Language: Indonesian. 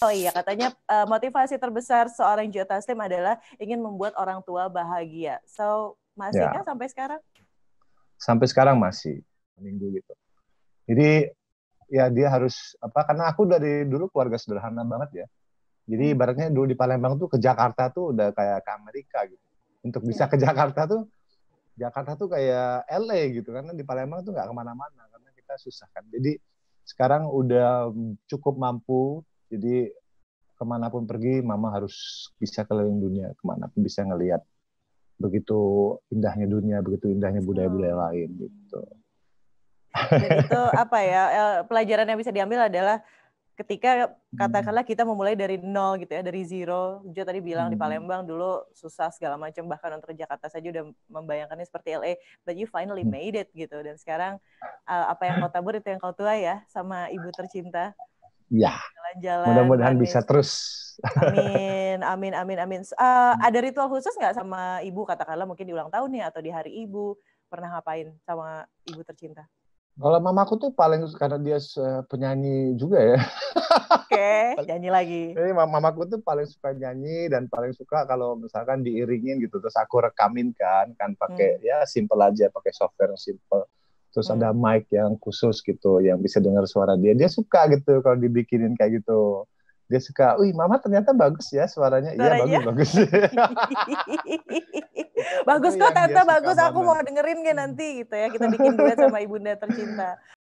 Oh iya, katanya motivasi terbesar seorang Joe Taslim adalah ingin membuat orang tua bahagia. So, masih kan sampai sekarang? Sampai sekarang masih, minggu gitu. Jadi ya dia harus karena aku dari dulu keluarga sederhana banget ya. Jadi ibaratnya dulu di Palembang tuh ke Jakarta tuh udah kayak ke Amerika gitu. Untuk bisa ke Jakarta tuh kayak LA gitu, karena di Palembang tuh nggak kemana-mana karena kita susah kan. Jadi sekarang udah cukup mampu, jadi kemanapun pergi Mama harus bisa keliling dunia, kemanapun bisa ngelihat begitu indahnya dunia, begitu indahnya budaya-budaya lain gitu. Jadi itu pelajaran yang bisa diambil adalah ketika katakanlah kita memulai dari nol gitu ya, dari zero. Jo tadi bilang di Palembang dulu susah segala macam, bahkan untuk Jakarta saja udah membayangkannya seperti LA, but you finally made it gitu. Dan sekarang apa yang kau tabur itu yang kau tuai ya, sama ibu tercinta. Ya. Jalan-jalan. Mudah-mudahan bisa terus. Amin, amin, amin, amin. Ada ritual khusus nggak sama ibu, katakanlah mungkin di ulang tahunnya atau di hari ibu, pernah ngapain sama ibu tercinta? Kalau mamaku tuh paling, karena dia penyanyi juga ya. Oke, nyanyi lagi. Jadi mamaku tuh paling suka nyanyi dan paling suka kalau misalkan diiringin gitu. Terus aku rekamin kan pakai ya simple aja, pakai software yang simple. Terus ada mic yang khusus gitu, yang bisa dengar suara dia. Dia suka gitu kalau dibikinin kayak gitu. Dia suka, wih mama ternyata bagus ya suaranya. Iya bagus. Bagus kok tante, bagus. Aku mau dengerin kayak nanti gitu ya. Kita bikin duet sama ibunda tercinta.